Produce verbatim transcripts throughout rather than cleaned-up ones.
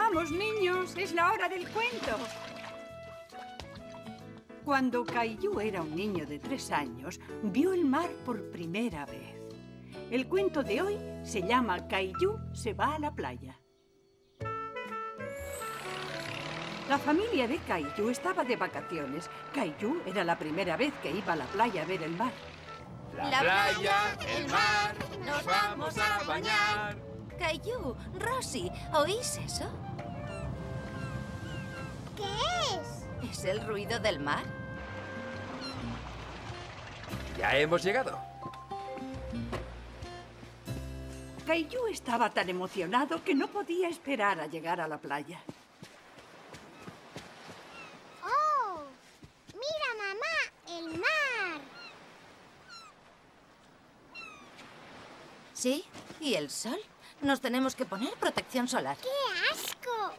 Vamos, niños, es la hora del cuento. Cuando Caillou era un niño de tres años, vio el mar por primera vez. El cuento de hoy se llama Caillou se va a la playa. La familia de Caillou estaba de vacaciones. Caillou era la primera vez que iba a la playa a ver el mar. La, la playa, playa, el mar, nos vamos a bañar. Caillou, Rosie, ¿oís eso? ¿Qué es? ¿Es el ruido del mar? Ya hemos llegado. Caillou estaba tan emocionado que no podía esperar a llegar a la playa. ¡Oh! ¡Mira, mamá! ¡El mar! Sí, ¿y el sol? Nos tenemos que poner protección solar. ¡Qué asco!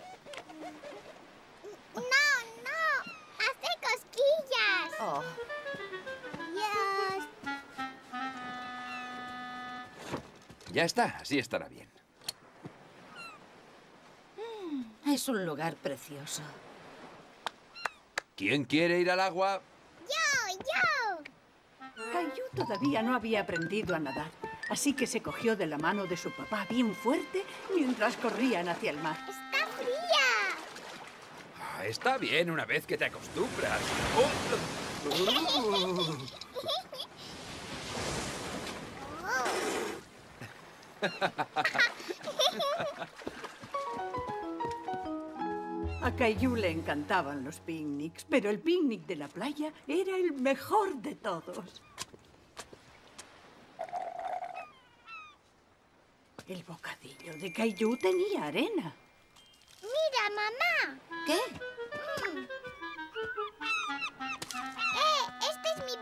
¡No, no! ¡Hace cosquillas! Oh. Ya está, así estará bien. Mm, es un lugar precioso. ¿Quién quiere ir al agua? ¡Yo, yo! Caillou todavía no había aprendido a nadar, así que se cogió de la mano de su papá bien fuerte mientras corrían hacia el mar. ¡Está fría! Ah, está bien una vez que te acostumbras. ¡Oh! A Caillou le encantaban los picnics, pero el picnic de la playa era el mejor de todos. El bocadillo de Caillou tenía arena. ¡Mira, mamá! ¿Qué? Mm. ¡Eh! ¡Este es mi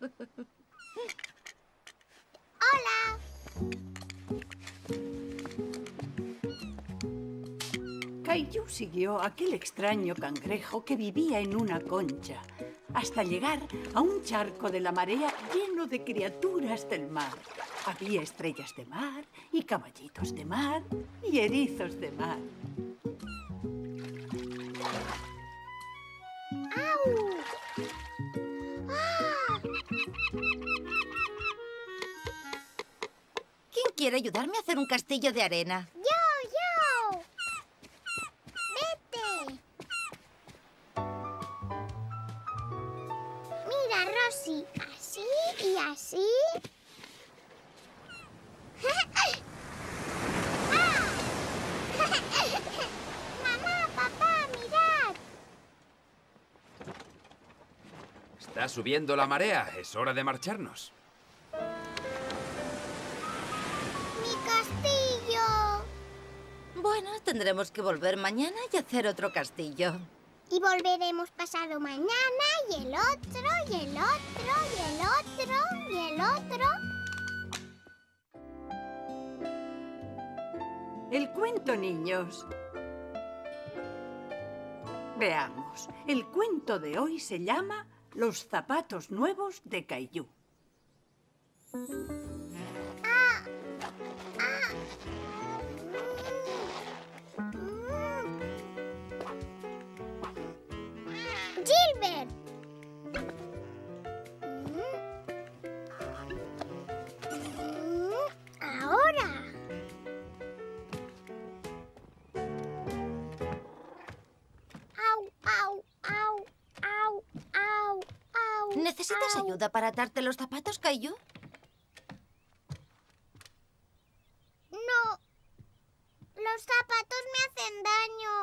bocadillo! ¡Hola! Caillou siguió aquel extraño cangrejo que vivía en una concha, hasta llegar a un charco de la marea lleno de criaturas del mar. Había estrellas de mar, y caballitos de mar, y erizos de mar. ¡Au! ¿Quiere ayudarme a hacer un castillo de arena? ¡Yo, yo! ¡Vete! Mira, Rosie, así y así. ¡Mamá, papá, mirad! Está subiendo la marea, es hora de marcharnos. Bueno, tendremos que volver mañana y hacer otro castillo. Y volveremos pasado mañana, y el otro, y el otro, y el otro, y el otro. El cuento, niños. Veamos, el cuento de hoy se llama Los zapatos nuevos de Caillou. Ah, ah. Gilbert. Ahora. Au, au, au, au, au, au. ¿Necesitas au. ayuda para atarte los zapatos, Caillou? No. Los zapatos me hacen daño.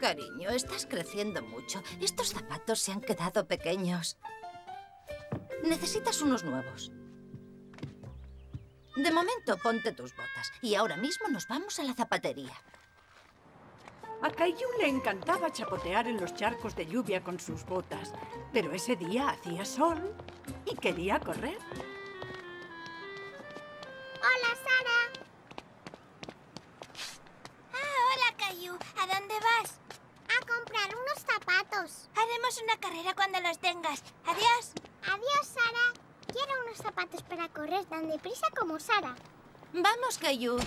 Cariño, estás creciendo mucho. Estos zapatos se han quedado pequeños. Necesitas unos nuevos. De momento, ponte tus botas. Y ahora mismo nos vamos a la zapatería. A Caillou le encantaba chapotear en los charcos de lluvia con sus botas. Pero ese día hacía sol y quería correr. ¡Hola, Sara! Ah, hola, Caillou. ¿A dónde vas? A comprar unos zapatos. Haremos una carrera cuando los tengas. Adiós. Adiós, Sara. Quiero unos zapatos para correr tan deprisa como Sara. Vamos, Caillou.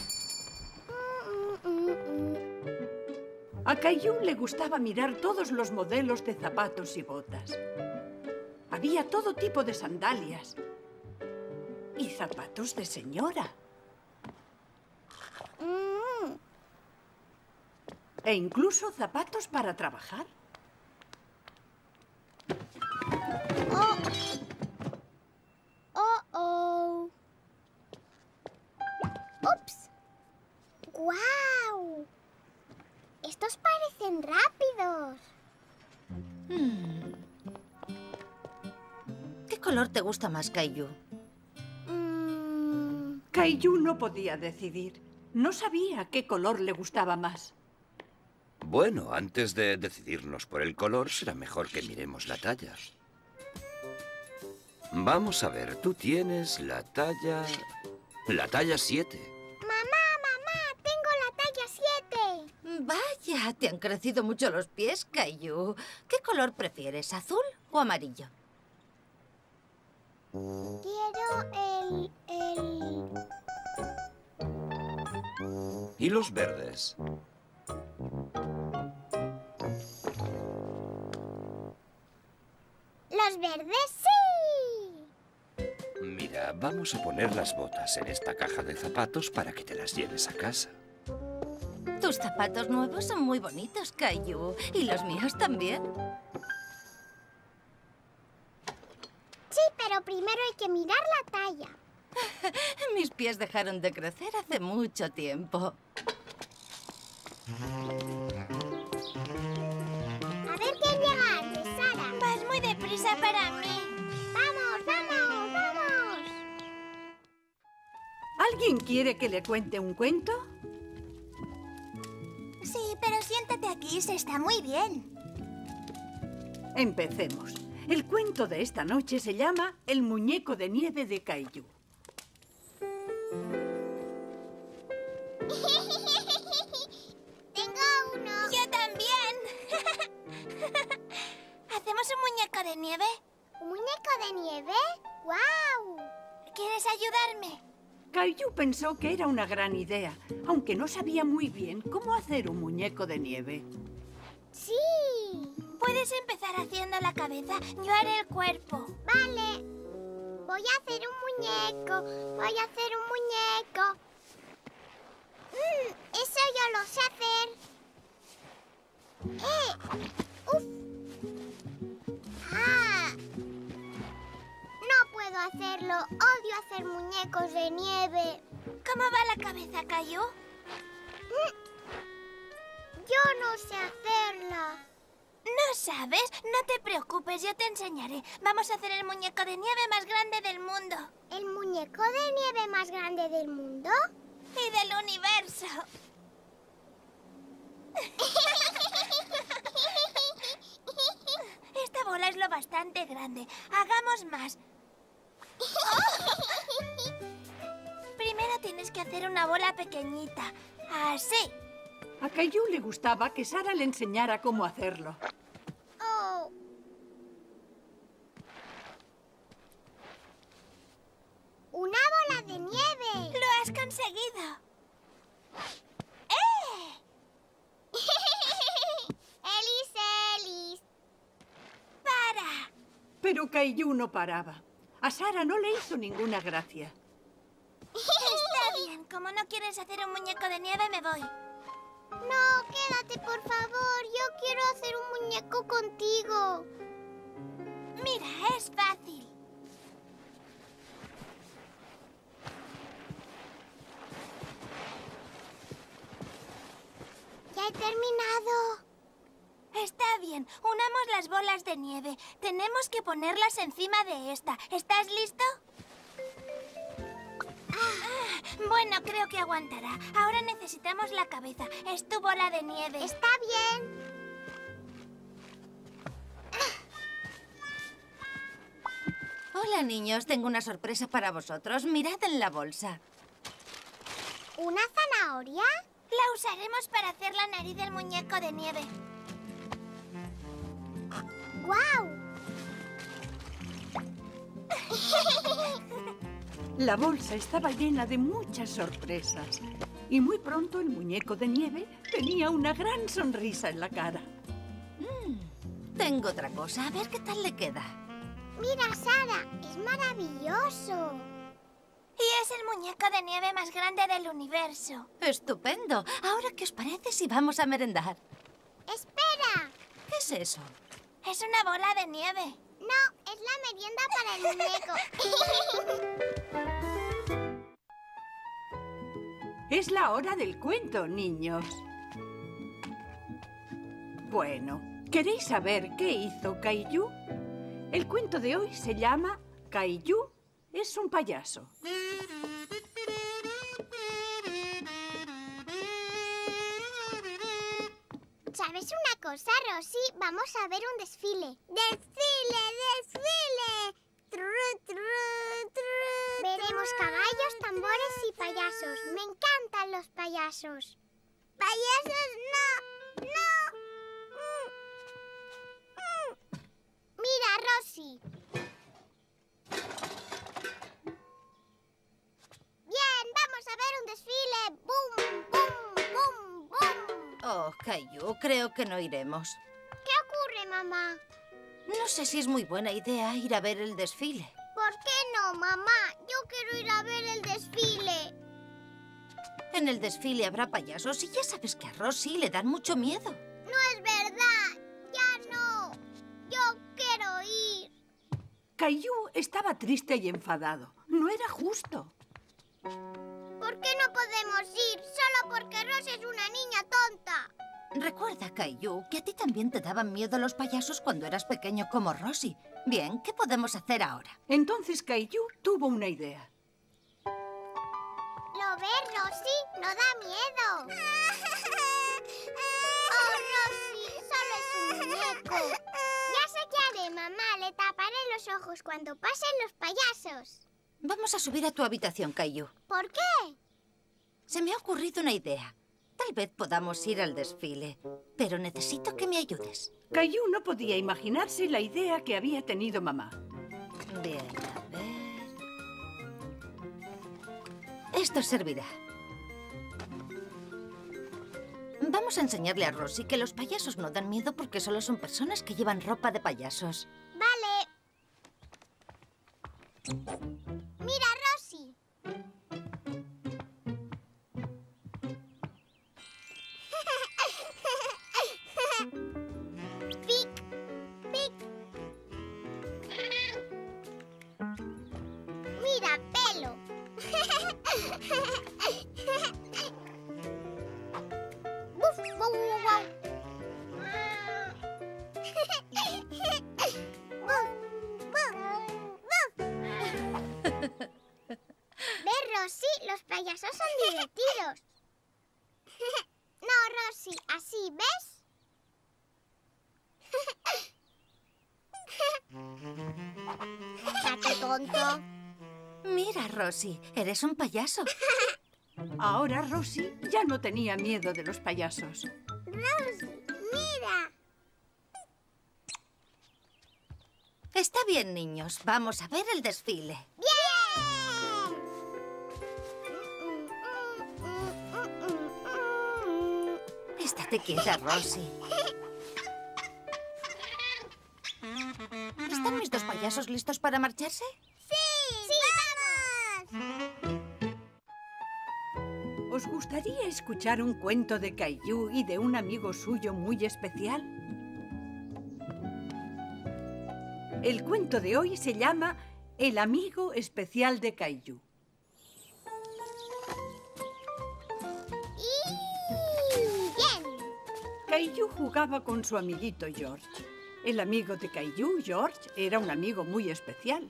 A Caillou le gustaba mirar todos los modelos de zapatos y botas. Había todo tipo de sandalias y zapatos de señora. Mm. E incluso zapatos para trabajar. Oh. Oh, oh. Ups. ¡Guau! Wow. Estos parecen rápidos. Hmm. ¿Qué color te gusta más, Caillou? Mm. Caillou no podía decidir. No sabía qué color le gustaba más. Bueno, antes de decidirnos por el color, será mejor que miremos la talla. Vamos a ver, tú tienes la talla... La talla siete. ¡Mamá, mamá! ¡Tengo la talla siete! Vaya, te han crecido mucho los pies, Caillou. ¿Qué color prefieres, azul o amarillo? Quiero el... el... ¿Y los verdes? ¡Los verdes sí! Mira, vamos a poner las botas en esta caja de zapatos para que te las lleves a casa. Tus zapatos nuevos son muy bonitos, Caillou. Y los míos también. Sí, pero primero hay que mirar la talla. Mis pies dejaron de crecer hace mucho tiempo. A ver qué llegaste, Sara. Vas muy deprisa para mí. ¡Vamos, vamos, vamos! ¿Alguien quiere que le cuente un cuento? Sí, pero siéntate aquí, se está muy bien. Empecemos. El cuento de esta noche se llama El muñeco de nieve de Caillou. Tengo uno. Yo también. ¿Hacemos un muñeco de nieve? ¿Un muñeco de nieve? ¡Guau! ¿Quieres ayudarme? Caillou pensó que era una gran idea, aunque no sabía muy bien cómo hacer un muñeco de nieve. ¡Sí! Puedes empezar haciendo la cabeza, yo haré el cuerpo. Vale. Voy a hacer un muñeco, voy a hacer un muñeco. Mm, eso yo lo sé hacer. ¡Eh! ¡Uf! ¡Ah! No puedo hacerlo. Odio hacer muñecos de nieve. ¿Cómo va la cabeza, Caillou? Mm. Yo no sé hacerla. ¿No sabes? No te preocupes, yo te enseñaré. Vamos a hacer el muñeco de nieve más grande del mundo. ¿El muñeco de nieve más grande del mundo? Y del universo. Esta bola es lo bastante grande. Hagamos más. ¡Oh! Primero tienes que hacer una bola pequeñita. Así. A Caillou le gustaba que Sara le enseñara cómo hacerlo. Oh. ¡Una bola de nieve! ¡Lo has conseguido! ¡Eh! ¡Elis, Elis! ¡Para! Pero Caillou no paraba. A Sara no le hizo ninguna gracia. Está bien. Como no quieres hacer un muñeco de nieve, me voy. No, quédate, por favor. Yo quiero hacer un muñeco contigo. Mira, es fácil. ¡Ya he terminado! Está bien, unamos las bolas de nieve. Tenemos que ponerlas encima de esta. ¿Estás listo? Ah. Ah, bueno, creo que aguantará. Ahora necesitamos la cabeza. Es tu bola de nieve. Está bien. Ah. Hola, niños. Tengo una sorpresa para vosotros. Mirad en la bolsa. ¿Una zanahoria? La usaremos para hacer la nariz del muñeco de nieve. ¡Guau! La bolsa estaba llena de muchas sorpresas y muy pronto el muñeco de nieve tenía una gran sonrisa en la cara. Mm, tengo otra cosa, a ver qué tal le queda. Mira, Sara, es maravilloso. Y es el muñeco de nieve más grande del universo. Estupendo. Ahora, ¿qué os parece si vamos a merendar? ¡Espera! ¿Qué es eso? Es una bola de nieve. No, es la merienda para el muñeco. Es la hora del cuento, niños. Bueno, ¿queréis saber qué hizo Caillou? El cuento de hoy se llama Caillou es un payaso. ¿Sabes una cosa, Rosie? Vamos a ver un desfile. ¡Desfile, desfile! ¡Tru, tru, tru! Veremos caballos, tambores y payasos. Me encantan los payasos. ¡Payasos no! ¡No! ¡Mira, Rosie! ¡Bien! ¡Vamos a ver un desfile! ¡Bum, bum, bum, bum! Oh, Caillou, creo que no iremos. ¿Qué ocurre, mamá? No sé si es muy buena idea ir a ver el desfile. ¿Por qué no, mamá? Yo quiero ir a ver el desfile. En el desfile habrá payasos y ya sabes que a Rosie le dan mucho miedo. No es verdad. Ya no. Yo quiero ir. Caillou estaba triste y enfadado. No era justo. ¿Por qué no podemos ir? Solo porque Rosie es una niña tonta. Recuerda, Caillou, que a ti también te daban miedo los payasos cuando eras pequeño como Rosie. Bien, ¿qué podemos hacer ahora? Entonces Caillou tuvo una idea. ¿Lo ves, Rosie? ¡No da miedo! ¡Oh, Rosie! ¡Solo es un muñeco! Ya sé qué haré, mamá. Le taparé los ojos cuando pasen los payasos. Vamos a subir a tu habitación, Caillou. ¿Por qué? Se me ha ocurrido una idea. Tal vez podamos ir al desfile, pero necesito que me ayudes. Caillou no podía imaginarse la idea que había tenido mamá. Bien, a ver... Esto servirá. Vamos a enseñarle a Rosie que los payasos no dan miedo porque solo son personas que llevan ropa de payasos. Vale. ¡Mira, Rosie! ¡Pic! ¡Pic! ¡Mira, pelo! ¡Buf! ¡Buf! ¡Buf! Rosie, los payasos son divertidos. No, Rosie, así, ¿ves? ¡Qué tonto! Mira, Rosie, eres un payaso. Ahora Rosie ya no tenía miedo de los payasos. Rosie, mira. Está bien, niños. Vamos a ver el desfile. ¡Bien! Estate quieta, Rosie. ¿Están mis dos payasos listos para marcharse? ¡Sí! ¡Sí, vamos! ¿Os gustaría escuchar un cuento de Caillou y de un amigo suyo muy especial? El cuento de hoy se llama El amigo especial de Caillou. Caillou jugaba con su amiguito George. El amigo de Caillou, George, era un amigo muy especial.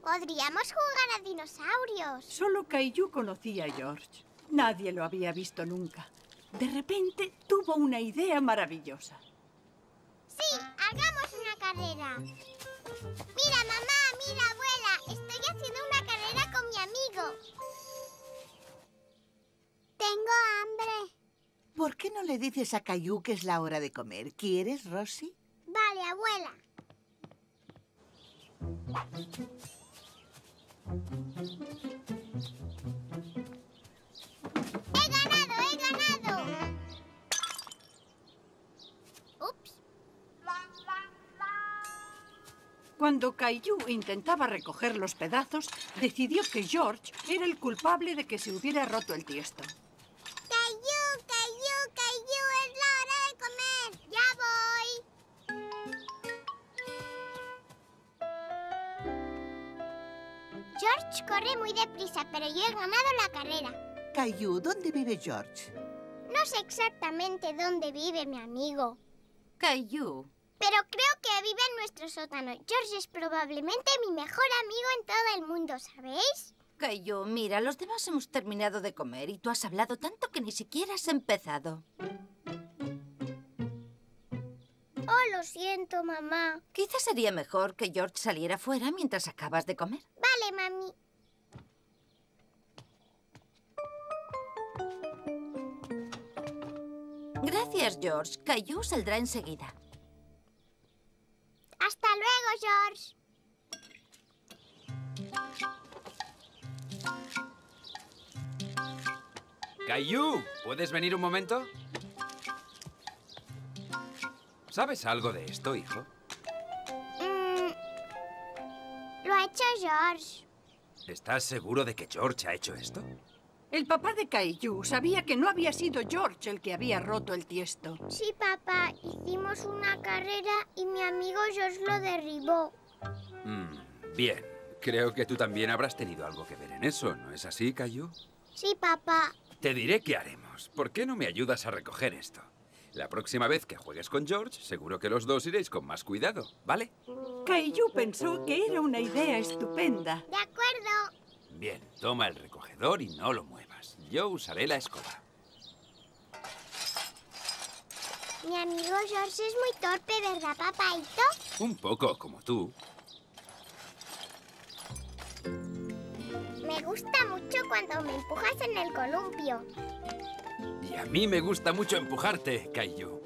Podríamos jugar a dinosaurios. Solo Caillou conocía a George. Nadie lo había visto nunca. De repente tuvo una idea maravillosa. Sí, hagamos una carrera. Mira, mamá, mira, abuela. Estoy haciendo una carrera con mi amigo. Tengo hambre. ¿Por qué no le dices a Caillou que es la hora de comer? ¿Quieres, Rosie? Vale, abuela. Cuando Caillou intentaba recoger los pedazos, decidió que George era el culpable de que se hubiera roto el tiesto. ¡Caillou, Caillou, Caillou! ¡Es la hora de comer! ¡Ya voy! George corre muy deprisa, pero yo he ganado la carrera. Caillou, ¿dónde vive George? No sé exactamente dónde vive mi amigo. Caillou. Pero creo que vive en nuestro sótano. George es probablemente mi mejor amigo en todo el mundo, ¿sabéis? Caillou, mira, los demás hemos terminado de comer y tú has hablado tanto que ni siquiera has empezado. Oh, lo siento, mamá. Quizás sería mejor que George saliera fuera mientras acabas de comer. Vale, mami. Gracias, George. Caillou saldrá enseguida. ¡Hasta luego, George! Caillou, ¿puedes venir un momento? ¿Sabes algo de esto, hijo? Mm, lo ha hecho George. ¿Estás seguro de que George ha hecho esto? El papá de Caillou sabía que no había sido George el que había roto el tiesto. Sí, papá. Hicimos una carrera y mi amigo George lo derribó. Mm, bien. Creo que tú también habrás tenido algo que ver en eso, ¿no es así, Caillou? Sí, papá. Te diré qué haremos. ¿Por qué no me ayudas a recoger esto? La próxima vez que juegues con George, seguro que los dos iréis con más cuidado, ¿vale? Caillou pensó que era una idea estupenda. De acuerdo. Bien, toma el recogedor y no lo muevas. Yo usaré la escoba. Mi amigo George es muy torpe, ¿verdad, papaito? Un poco, como tú. Me gusta mucho cuando me empujas en el columpio. Y a mí me gusta mucho empujarte, Caillou.